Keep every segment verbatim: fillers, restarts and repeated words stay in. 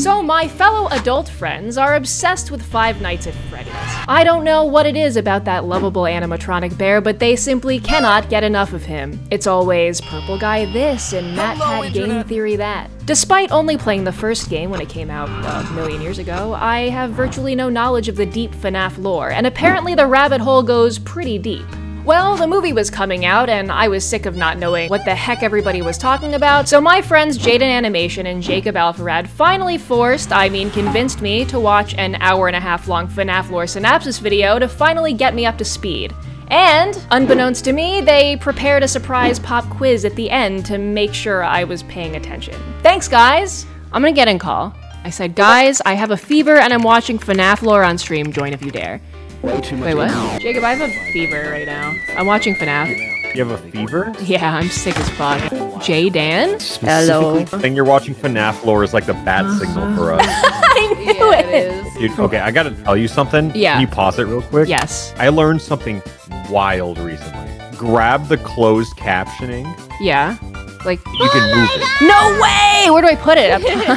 So my fellow adult friends are obsessed with Five Nights at Freddy's. I don't know what it is about that lovable animatronic bear, but they simply cannot get enough of him. It's always Purple Guy this and MatPat Game Theory that. Despite only playing the first game when it came out a million years ago, I have virtually no knowledge of the deep FNAF lore, and apparently the rabbit hole goes pretty deep. Well, the movie was coming out, and I was sick of not knowing what the heck everybody was talking about, so my friends Jaiden Animation and Jacob Alpharad finally forced, I mean convinced me, to watch an hour and a half long FNAF lore synopsis video to finally get me up to speed. And, unbeknownst to me, they prepared a surprise pop quiz at the end to make sure I was paying attention. Thanks, guys! I'm gonna get in call. I said, guys, I have a fever and I'm watching FNAF lore on stream, join if you dare. Wait, what? Jacob, I have a fever right now. I'm watching FNAF. You have a fever? Yeah, I'm sick as fuck. Jaiden? Hello. The thing you're watching FNAF lore is like the bat uh-huh. signal for us. I knew yeah, it. it is. Dude, okay, I gotta tell you something. Yeah. Can you pause it real quick? Yes. I learned something wild recently. Grab the closed captioning. Yeah. Like, you can move it. No way! Where do I put it?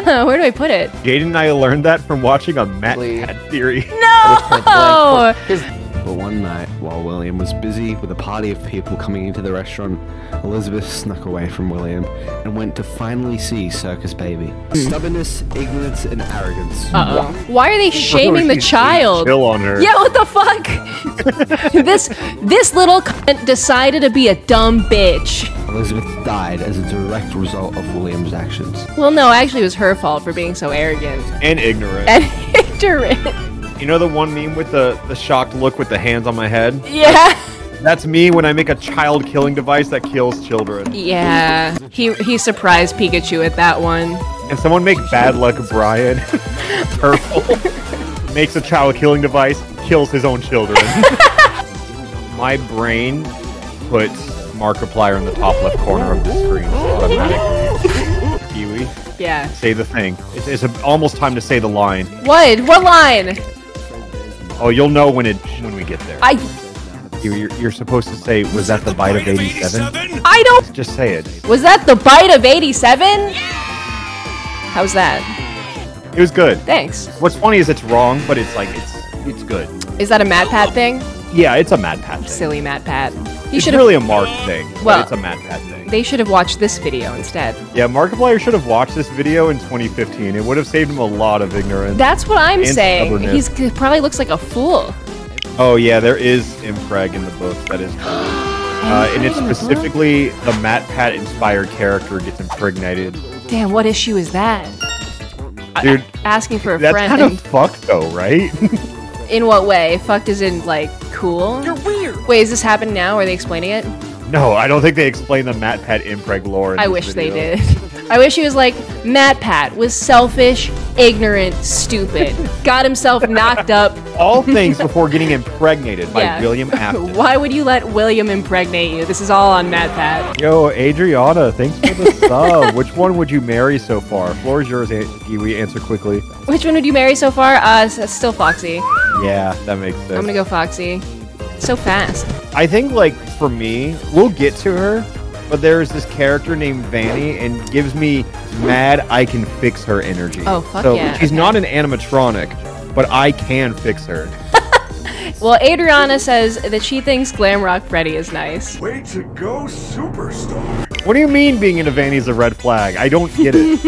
Where do I put it? Jaiden and I learned that from watching a MatPat Theory. No! But one night, while William was busy with a party of people coming into the restaurant, Elizabeth snuck away from William and went to finally see Circus Baby. Stubbornness, ignorance, and arrogance. Uh-oh. Why are they shaming the child? Chill on her. Yeah, what the fuck? this, this little cunt decided to be a dumb bitch. Elizabeth died as a direct result of William's actions. Well, no, actually it was her fault for being so arrogant. And ignorant. And ignorant. You know the one meme with the, the shocked look with the hands on my head? Yeah. That's me when I make a child-killing device that kills children. Yeah. He he surprised Pikachu at that one. And someone make Bad Luck Brian purple. Makes a child-killing device, kills his own children. My brain puts Markiplier in the top left corner of the screen automatically. Giwi. Yeah. Say the thing. It's, it's a, almost time to say the line. What? What line? Oh, you'll know when it when we get there. I. You're, you're supposed to say, was that the bite of eighty-seven? I don't. Just say it. Was that the bite of eighty-seven? Yeah! How's that? It was good. Thanks. What's funny is it's wrong, but it's like it's it's good. Is that a MatPat thing? Yeah, it's a MatPat thing. Silly MatPat. He it's really a Mark thing. Well, it's a MatPat thing. They should have watched this video instead. Yeah, Markiplier should have watched this video in twenty fifteen. It would have saved him a lot of ignorance. That's what I'm saying. He's, he probably looks like a fool. Oh yeah, there is Impreg in the book. That is cool. uh, and it's specifically the MatPat inspired character gets impregnated. Damn, what issue is that? Dude, a asking for a that's friend. That's kind of fucked though, right? In what way? Fucked as in like cool? You're weird. Wait, is this happening now? Are they explaining it? No, I don't think they explain the MatPat Impreg lore in I wish video. They did. I wish he was like, MatPat was selfish, ignorant, stupid. Got himself knocked up. All things before getting impregnated by yeah. William Afton. Why would you let William impregnate you? This is all on MatPat. Yo, Adriana, thanks for the sub. Which one would you marry so far? Floor is yours, Giwi. Answer quickly. Which one would you marry so far? Uh, still Foxy. Yeah, that makes sense. I'm gonna go Foxy. So fast. I think, like, for me, we'll get to her, but there is this character named Vanny, and gives me mad I can fix her energy. Oh, fuck so, yeah. She's okay. Not an animatronic, but I can fix her. Well, Adriana says that she thinks Glamrock Freddy is nice. Way to go, superstar. What do you mean being into Vanny is a red flag? I don't get it.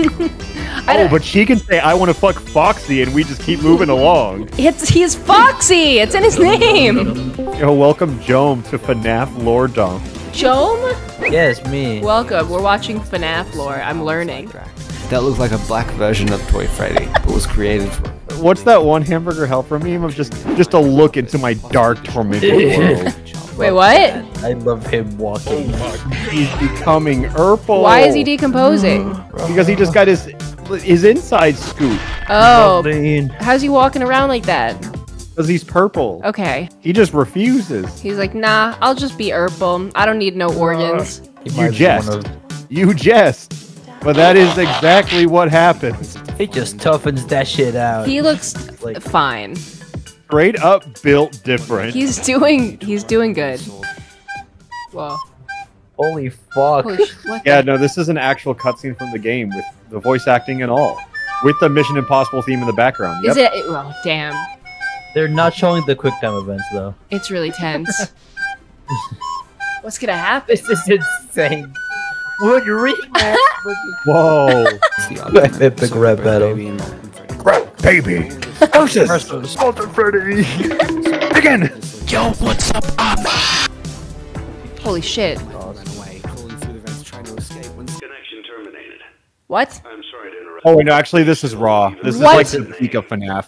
I don't... Oh, but she can say, I want to fuck Foxy, and we just keep moving along. It's He's Foxy! It's in his name! Yo, welcome Jome to FNAF lore dump. Jome? Yes, yeah, me. Welcome, we're watching FNAF lore. I'm learning. That looked like a black version of Toy Freddy, but was created for... What's that one hamburger helper meme of just just a look into my dark, tormented world? Wait, what? I love him walking. He's becoming purple. Why is he decomposing? Because he just got his his inside scoop. Oh, how's he walking around like that? Because he's purple. Okay. He just refuses. He's like, nah, I'll just be purple. I don't need no organs. You jest. You jest. But that is exactly what happens. He just toughens that shit out. He looks like, fine. Straight up built different. He's doing he's doing good. Whoa. Holy fuck. Holy sh what yeah, no, this is an actual cutscene from the game with the voice acting and all. With the Mission Impossible theme in the background. Yep. Is it? Oh, damn. They're not showing the quick time events, though. It's really tense. What's gonna happen? This is insane. Would you read? Whoa. It's a grab battle. Grab baby. Versus Sculpted Freddy. Again. Yo, what's up? Holy shit. What? I'm sorry to interrupt. Oh, no, actually, this is raw. This what? is like the peak of FNAF.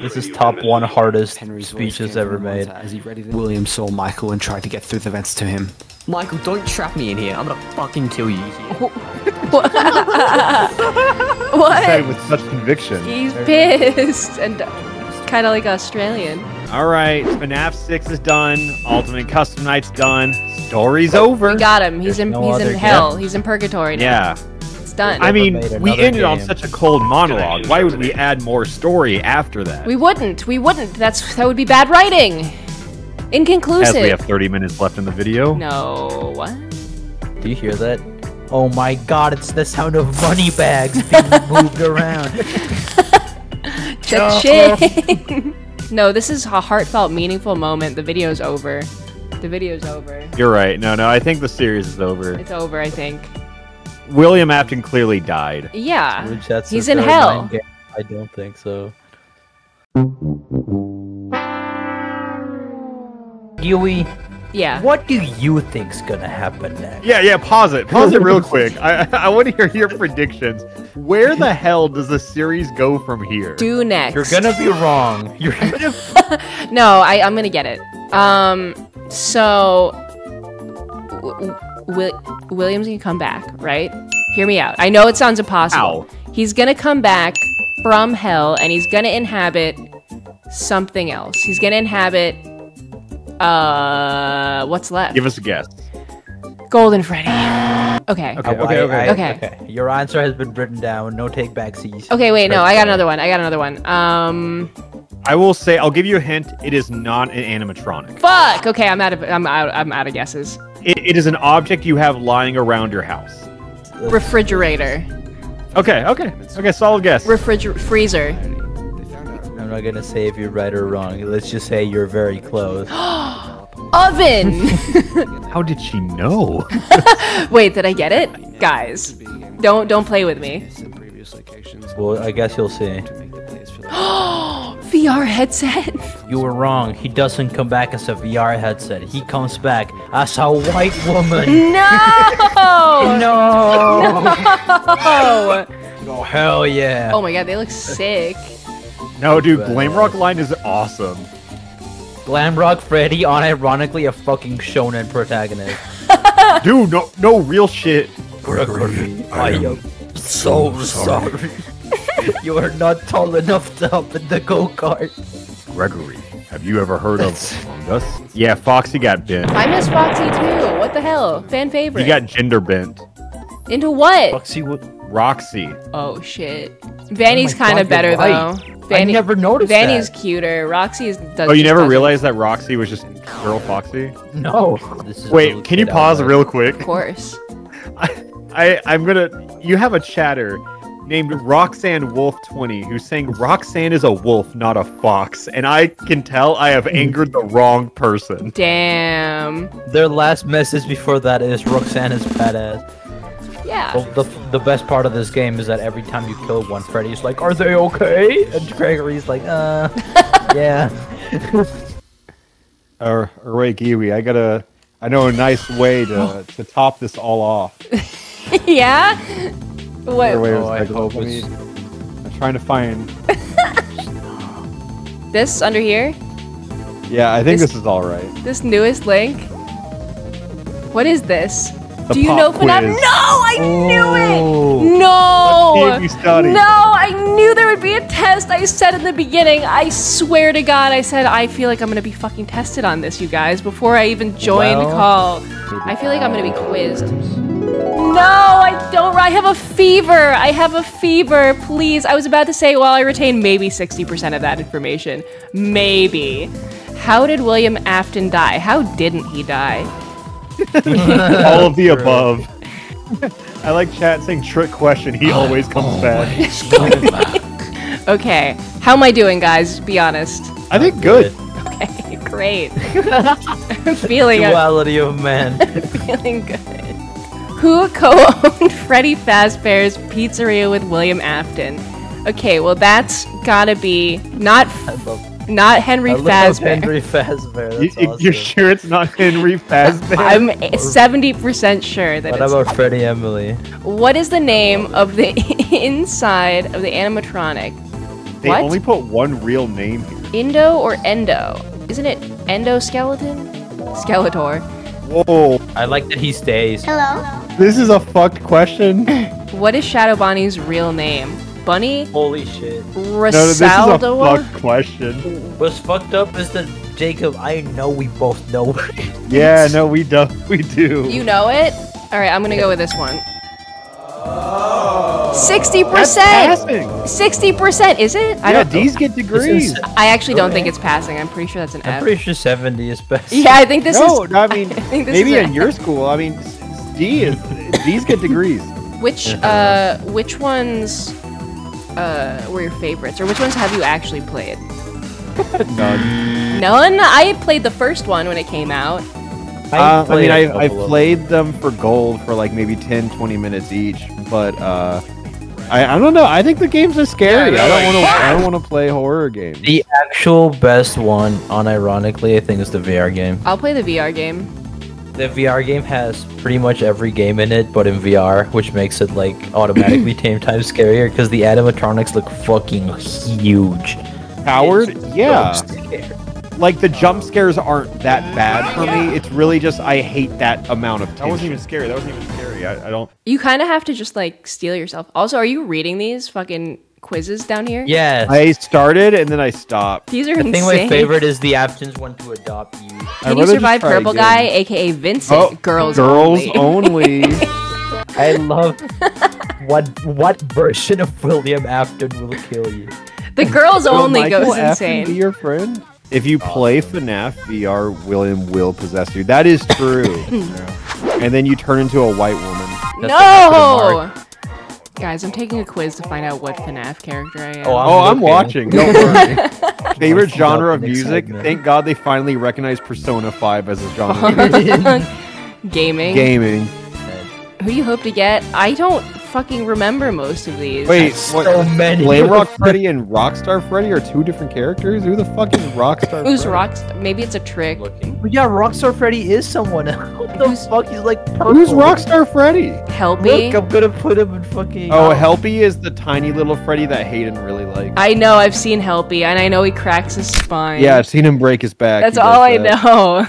This is top one hardest Henry's speeches ever made. As he ready to William saw Michael and tried to get through the vents to him. Michael, don't trap me in here. I'm gonna fucking kill you. What? What? He said with such conviction. He's pissed. And kind of like Australian. All right, FNAF six is done. Ultimate Custom Night's done. Story's over. We got him. He's There's in. No he's in hell. He's in purgatory now. Yeah. Done. I mean, we ended game. on such a cold monologue. Why would we add more story after that? We wouldn't. We wouldn't. That's That would be bad writing. Inconclusive. As we have thirty minutes left in the video. No. What? Do you hear that? Oh my god, it's the sound of money bags being moved around. Cha-ching. No, this is a heartfelt, meaningful moment. The video's over. The video's over. You're right. No, no, I think the series is over. It's over, I think. William Afton clearly died. Yeah, he's in hell. Game. I don't think so. Giwi, yeah. What do you think's gonna happen next? Yeah, yeah. Pause it. Pause it real quick. I I want to hear your predictions. Where the hell does the series go from here? Do next. You're gonna be wrong. You're gonna... No, I I'm gonna get it. Um. So. W Will William's gonna come back, right? Hear me out. I know it sounds impossible. Ow. He's gonna come back from hell, and he's gonna inhabit something else. He's gonna inhabit uh, what's left? Give us a guess. Golden Freddy. Okay. Okay. Okay. Okay. Okay. I, okay. okay. Your answer has been written down. No take backsies. Okay. Wait. No. I got another one. I got another one. Um. I will say. I'll give you a hint. It is not an animatronic. Fuck. Okay. I'm out of. I'm out. I'm out of guesses. It, it is an object you have lying around your house. Refrigerator. Okay, okay. Okay, solid guess. Refrigerator. Freezer. I'm not going to say if you're right or wrong. Let's just say you're very close. Oven! How did she know? Wait, did I get it? Guys, don't don't play with me. Well, I guess you'll see. V R headset. You were wrong. He doesn't come back as a V R headset. He comes back as a white woman. No. No. No. Oh hell yeah. Oh my god, they look sick. No, dude, Glamrock line is awesome. Glamrock Freddy, unironically a fucking shonen protagonist. Dude, no, no real shit. Gregory, I am so sorry. sorry. You are not tall enough to hop in the go-kart. Gregory, have you ever heard of us? Yeah, Foxy got bent. I miss Foxy too. What the hell? Fan favorite. He got gender bent. Into what? Foxy with Roxy. Oh shit. Vanny's oh kind of better right. though. Vanny, I never noticed Vanny's that. Vanny's cuter. Roxy is. Oh, you never realized that Roxy was just girl Foxy? No. This is Wait, can you pause real quick? Of course. I, I I'm gonna. You have a chatter. Named Roxanne Wolf twenty, who's saying Roxanne is a wolf, not a fox. And I can tell I have angered the wrong person. Damn. Their last message before that is Roxanne is badass. Yeah. Well, the, the best part of this game is that every time you kill one, Freddy's like, are they okay? And Gregory's like, uh, yeah. All right, Giwi, I got a, I know a nice way to, to top this all off. Yeah? What? Oh, I hope it's... I'm trying to find this under here. Yeah, I think this, this is all right. This newest link. What is this? The Do you know FNAF? No, I oh. knew it. No. No, I knew there would be a test. I said in the beginning. I swear to God, I said I feel like I'm gonna be fucking tested on this, you guys, before I even joined well, the call. I feel like I'm gonna be quizzed. No, I don't. I have a fever. I have a fever. Please. I was about to say, well, I retain maybe sixty percent of that information. Maybe. How did William Afton die? How didn't he die? All of the above. I like chat saying trick question. He always comes always back. Go back. Okay. How am I doing, guys? Be honest. I think oh, good. good. Okay, great. I'm feeling the duality a, of man. Feeling good. Who co-owned Freddy Fazbear's Pizzeria with William Afton? Okay, well that's gotta be not not Henry I Fazbear. Henry Fazbear. That's you, awesome. You're sure it's not Henry Fazbear? I'm seventy percent sure that what it's. What about Henry Emily? What is the name of the inside of the animatronic? They what? only put one real name here. Indo or Endo? Isn't it Endoskeleton? Skeletor. Whoa. I like that he stays. Hello. This is a fucked question. What is Shadow Bonnie's real name? Bunny? Holy shit. Risaldoa? No, this is a fucked question. What's fucked up is that, Jacob, I know we both know it. Yeah, no, we do. We do. You know it? Alright, I'm gonna yeah. go with this one. Oh. sixty percent! That's passing! sixty percent, is it? I yeah, don't these get degrees. I actually don't think it's passing. I'm pretty sure that's an F. I'm pretty sure seventy is passing. Yeah, I think this no, is... No, I mean, I think this maybe in your school, I mean, D is... These get degrees. Which, uh, which ones... Uh, were your favorites, or which ones have you actually played? None. None? I played the first one when it came out. Uh, I mean, I, I played them for gold for like maybe ten, twenty minutes each, but uh, I, I don't know. I think the games are scary. Yeah, I don't want to. I don't want to play horror games. The actual best one, unironically, I think, is the V R game. I'll play the V R game. The V R game has pretty much every game in it, but in V R, which makes it like automatically ten times scarier because the animatronics look fucking huge. Howard? Yeah. So like the jump scares aren't that bad for me. It's really just I hate that amount of tension. That wasn't even scary. That wasn't even scary. I, I don't. You kind of have to just like steel yourself. Also, are you reading these fucking quizzes down here? Yeah. I started and then I stopped. These are the insane. The thing my favorite is the Afton's one to adopt you. Can you survive purple again. Guy, aka Vincent? Oh, girls, girls only. only. I love what what version of William Afton will kill you. The girls will only Michael goes insane. Afton be your friend? If you play FNAF V R, William will possess you. That is true. And then you turn into a white woman. That's no. Guys, I'm taking a quiz to find out what FNAF character I am. Oh, I'm, oh, I'm watching. Don't worry. Favorite genre of music? Thank God they finally recognized Persona five as a genre. Gaming. Gaming. Who do you hope to get? I don't fucking remember most of these. Wait, what, so many. Glamrock Freddy and Rockstar Freddy are two different characters? Who the fuck is Rockstar Who's Freddy? Rockstar? Maybe it's a trick. But yeah, Rockstar Freddy is someone else. What the who's, fuck? He's like purple. Who's Rockstar Freddy? Helpy. Look, I'm gonna put him in fucking... Oh, Helpy is the tiny little Freddy that Hayden really likes. I know, I've seen Helpy, and I know he cracks his spine. Yeah, I've seen him break his back. That's all I that. know.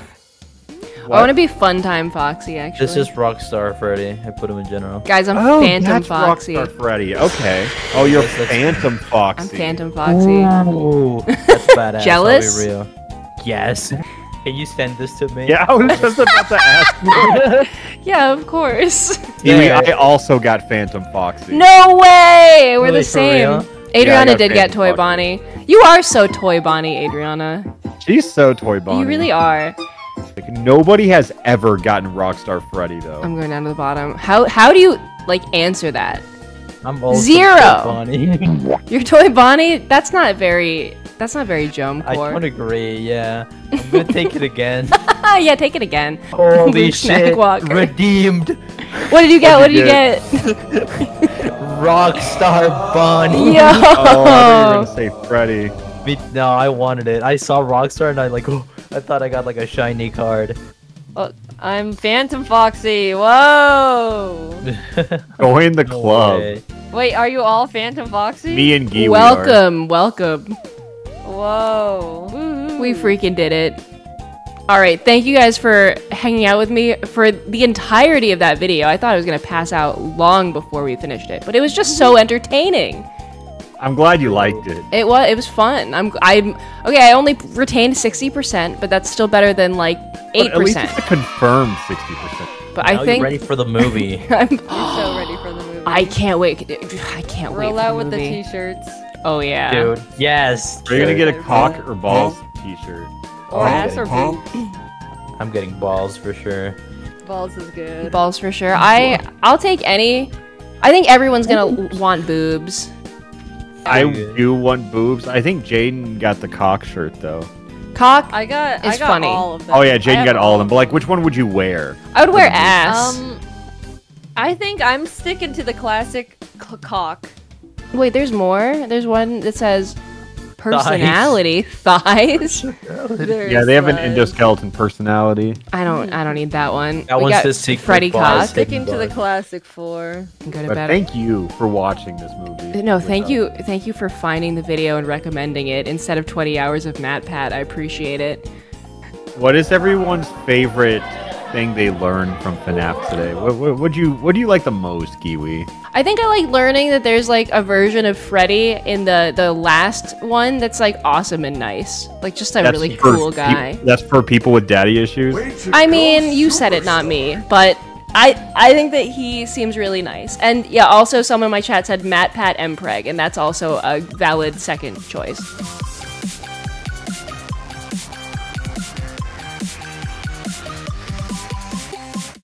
What? I want to be Funtime Foxy, actually. This is Rockstar Freddy. I put him in general. Guys, I'm oh, Phantom that's Foxy. Rockstar Freddy. Okay. Oh, you're yes, Phantom Foxy. I'm Phantom Foxy. Oh, that's badass. Jealous? I'll be real. Yes. Can you send this to me? Yeah, I was just about to ask you. Yeah, of course. Anyway, I also got Phantom Foxy. No way! We're really, the same. Adriana yeah, did Phantom get Toy Foxy. Bonnie. You are so Toy Bonnie, Adriana. She's so Toy Bonnie. You really are. Like, nobody has ever gotten Rockstar Freddy though. I'm going down to the bottom. How how do you like answer that? I'm old. Zero. Toy Bonnie. Your Toy Bonnie? That's not very. That's not very jump. I don't agree. Yeah. I'm gonna take it again. Yeah, take it again. Holy shit! Redeemed. What did you get? What did you get? Rockstar Bonnie. Yo. Oh, I thought you were gonna say Freddy. Me, no, I wanted it. I saw Rockstar and I like, oh, I thought I got like a shiny card. Well, I'm Phantom Foxy. Whoa! Join the club. Okay. Wait, are you all Phantom Foxy? Me and Giwi. Welcome, are. welcome. Whoa! Woo-hoo. We freaking did it. All right, thank you guys for hanging out with me for the entirety of that video. I thought I was gonna pass out long before we finished it, but it was just so entertaining. I'm glad you liked it. It was it was fun. I'm I'm okay. I only retained sixty percent, but that's still better than like eight percent. At least it's a confirmed sixty percent. But now I think you're ready for the movie. I'm, I'm so ready for the movie. I can't wait. I can't Roll wait. Roll out for the with movie. the t-shirts. Oh yeah, dude. Yes. Are you gonna get a cock or balls t-shirt? Or ass or boobs? I'm getting balls for sure. Balls is good. Balls for sure. I I'll take any. I think everyone's gonna want boobs. I do want boobs. I think Jaiden got the cock shirt though. Cock. I got. Is I got funny. All of them. Oh yeah, Jaiden got all of them. But like, which one would you wear? I would wear ass. Um, I think I'm sticking to the classic cock. Wait, there's more. There's one that says personality thighs. thighs. Personality. Yeah, they have thighs. An endoskeleton personality. I don't. I don't need that one. That we one's the secret. Freddy cock. Sticking to the classic four. Go to but bed. Thank you for watching this movie. No, thank you. Them. Thank you for finding the video and recommending it instead of twenty hours of MatPat. I appreciate it. What is everyone's favorite thing they learned from FNAF today? What, what, what do you what do you like the most, Giwi? I think I like learning that there's like a version of Freddy in the the last one that's like awesome and nice, like just a that's really cool guy. That's for people with daddy issues. I mean, you said it, not me, but I I think that he seems really nice. And yeah, also someone in my chat said MatPat Mpreg, and that's also a valid second choice.